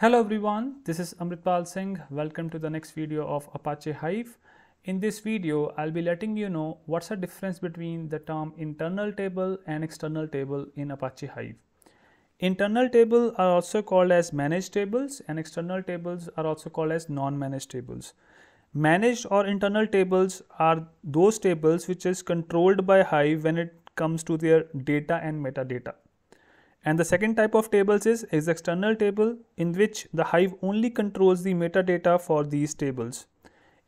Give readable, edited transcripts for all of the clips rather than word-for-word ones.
Hello everyone, this is Amritpal Singh. Welcome to the next video of Apache Hive. In this video, I'll be letting you know what's the difference between the term internal table and external table in Apache Hive. Internal tables are also called as managed tables and external tables are also called as non-managed tables. Managed or internal tables are those tables which is controlled by Hive when it comes to their data and metadata. And the second type of tables is external table, in which the Hive only controls the metadata for these tables.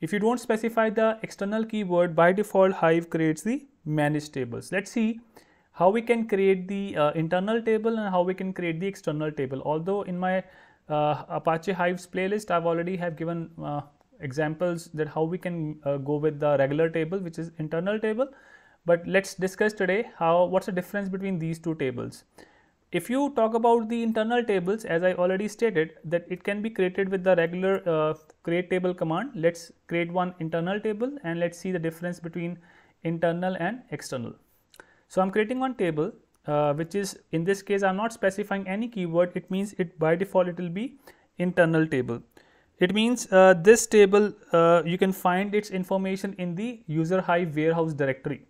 If you don't specify the external keyword, by default Hive creates the managed tables. Let's see how we can create the internal table and how we can create the external table. Although in my Apache Hive's playlist, I've already have given examples that how we can go with the regular table, which is internal table. But let's discuss today what's the difference between these two tables. If you talk about the internal tables, as I already stated, that it can be created with the regular create table command. Let's create one internal table and let's see the difference between internal and external. So I'm creating one table, which is, in this case, I'm not specifying any keyword. It means by default it will be internal table. It means this table, you can find its information in the user Hive warehouse directory.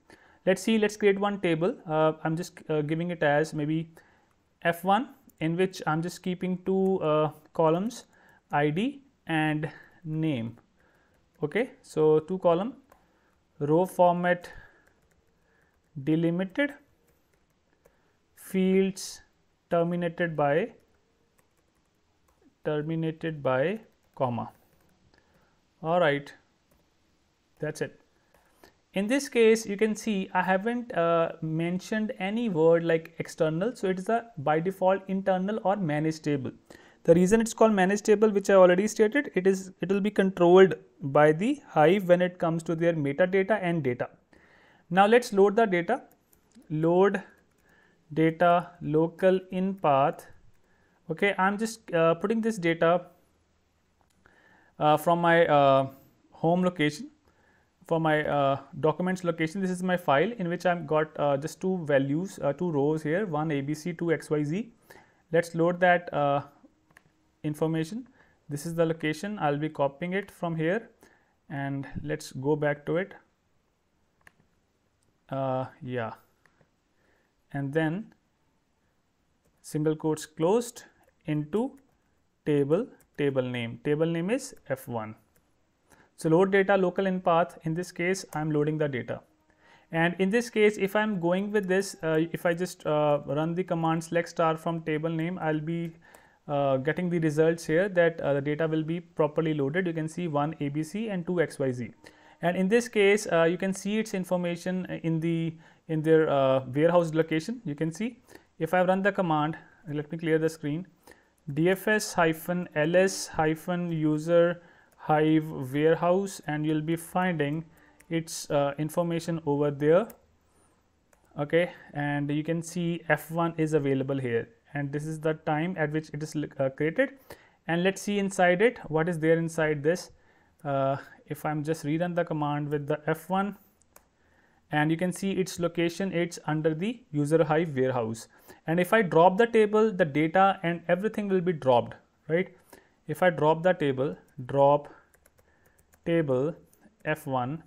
Let's create one table. I'm just giving it as maybe F1, in which I'm just keeping two columns, ID and name. Okay, so two column, row format delimited, fields terminated by comma. All right, that's it. In this case, you can see I haven't mentioned any word like external, so it is a by default internal or managed table. The reason it's called managed table, which I already stated, it will be controlled by the Hive when it comes to their metadata and data. Now let's load the data. Load data local in path. Okay, I'm just putting this data from my home location. For my documents location, this is my file in which I've got just two values, two rows here, one ABC, two XYZ. Let's load that information. This is the location. I'll be copying it from here and let's go back to it. Yeah. And then single quotes closed into table name. Table name is F1. So load data local in path. In this case, I'm loading the data. And in this case, if I'm going with this, if I just run the command select star from table name, I'll be getting the results here that the data will be properly loaded. You can see one ABC and two XYZ. And in this case, you can see its information in their warehouse location. You can see if I run the command, let me clear the screen, dfs-ls-user Hive warehouse, and you'll be finding its information over there. Okay, and you can see F1 is available here, and this is the time at which it is created. And let's see inside it what is there inside this. If I'm just rerun the command with the F1, and you can see its location, it's under the user Hive warehouse. And if I drop the table, the data and everything will be dropped, right? If I drop the table, drop table F1,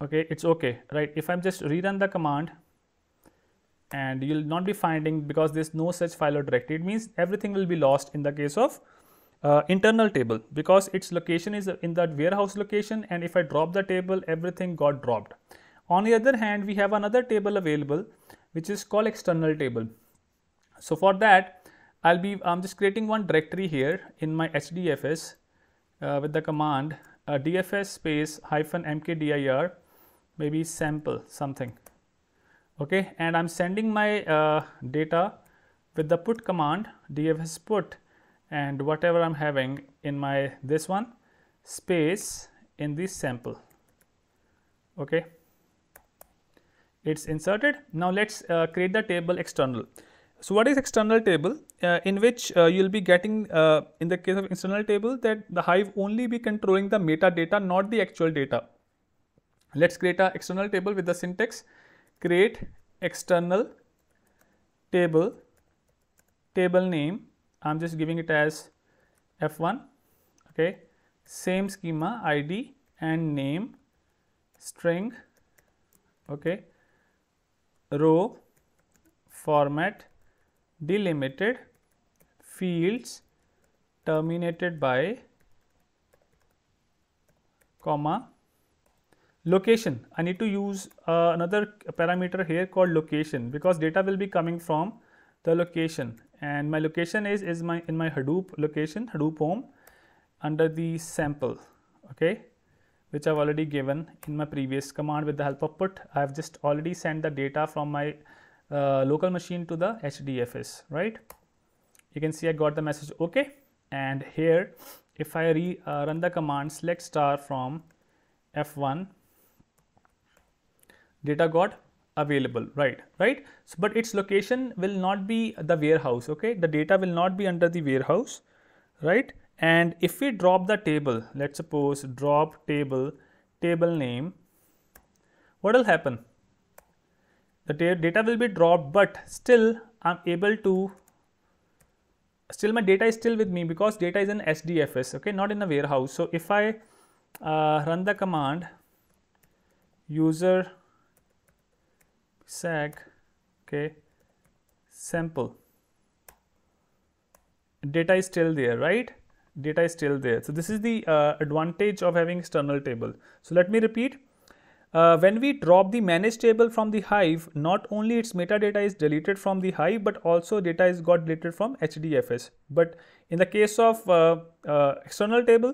okay, it's okay, right? If I'm just rerun the command, and you'll not be finding, because there's no such file or directory. It means everything will be lost in the case of internal table, because its location is in that warehouse location, and if I drop the table, everything got dropped. On the other hand, we have another table available, which is called external table. So for that, I'm just creating one directory here in my HDFS with the command dfs space -mkdir, maybe sample something. Okay, and I'm sending my data with the put command, dfs put, and whatever I'm having in my this one space in this sample. Okay, it's inserted. Now let's create the table external. So what is external table? In which you'll be getting, in the case of external table, that the Hive only be controlling the metadata, not the actual data. Let's create an external table with the syntax, create external table, table name, I am just giving it as F1. Okay, same schema, ID and name, string, okay, row, format, delimited, fields, terminated by, comma, location. I need to use another parameter here called location, because data will be coming from the location, and my location is in my Hadoop location, Hadoop home, under the sample, okay, which I have already given in my previous command with the help of put. I have just already sent the data from my local machine to the HDFS, right? You can see I got the message okay, and here if I run the command select star from F1, data got available, right? So, but its location will not be the warehouse, okay? The data will not be under the warehouse, right? And if we drop the table, let's suppose drop table name, what will happen? The data will be dropped, but still I'm able to, still my data is still with me, because data is in HDFS, okay, not in the warehouse. So if I run the command user sag, okay, sample, data is still there, right? Data is still there. So this is the advantage of having external table. So let me repeat. When we drop the manage table from the Hive, not only its metadata is deleted from the Hive, but also data is got deleted from HDFS. But in the case of external table,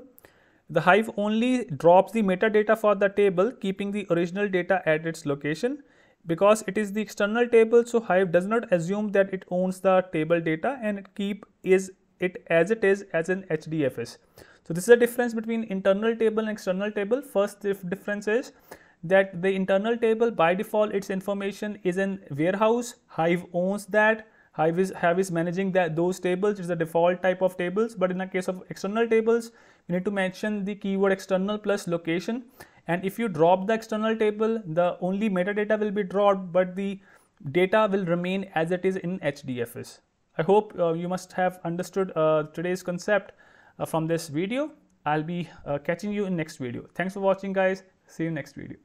the Hive only drops the metadata for the table, keeping the original data at its location. Because it is the external table, so Hive does not assume that it owns the table data, and it keeps it as in HDFS. So this is the difference between internal table and external table. First, the difference is that the internal table, by default, its information is in warehouse. Hive owns that. Hive is managing that, those tables. It's the default type of tables. But in the case of external tables, you need to mention the keyword external plus location. And if you drop the external table, the only metadata will be dropped, but the data will remain as it is in HDFS. I hope you must have understood today's concept from this video. I'll be catching you in next video. Thanks for watching, guys. See you next video.